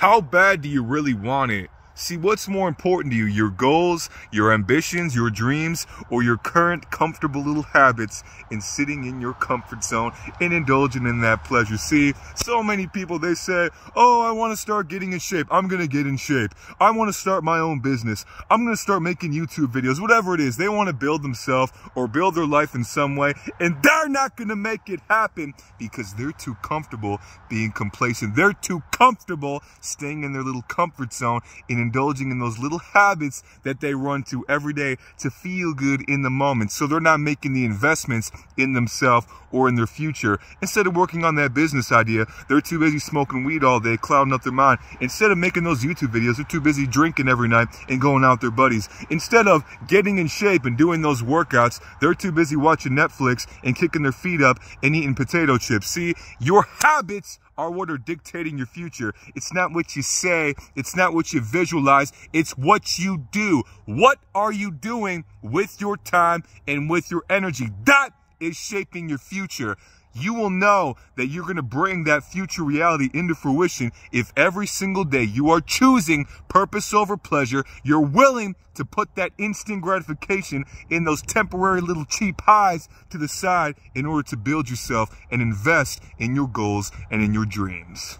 How bad do you really want it? See, what's more important to you, your goals, your ambitions, your dreams, or your current comfortable little habits and sitting in your comfort zone and indulging in that pleasure? See, so many people, they say, oh, I want to start getting in shape. I'm going to get in shape. I want to start my own business. I'm going to start making YouTube videos, whatever it is. They want to build themselves or build their life in some way, and they're not going to make it happen because they're too comfortable being complacent. They're too comfortable staying in their little comfort zone and indulging in those little habits that they run to every day to feel good in the moment. So they're not making the investments in themselves or in their future. Instead of working on that business idea, they're too busy smoking weed all day, clouding up their mind. Instead of making those YouTube videos, they're too busy drinking every night and going out with their buddies. Instead of getting in shape and doing those workouts, they're too busy watching Netflix and kicking their feet up and eating potato chips. See, your habits are what are dictating your future. It's not what you say. It's not what you visualize. It's what you do. What are you doing with your time and with your energy? That is shaping your future. You will know that you're going to bring that future reality into fruition if every single day you are choosing purpose over pleasure. You're willing to put that instant gratification in those temporary little cheap highs to the side in order to build yourself and invest in your goals and in your dreams.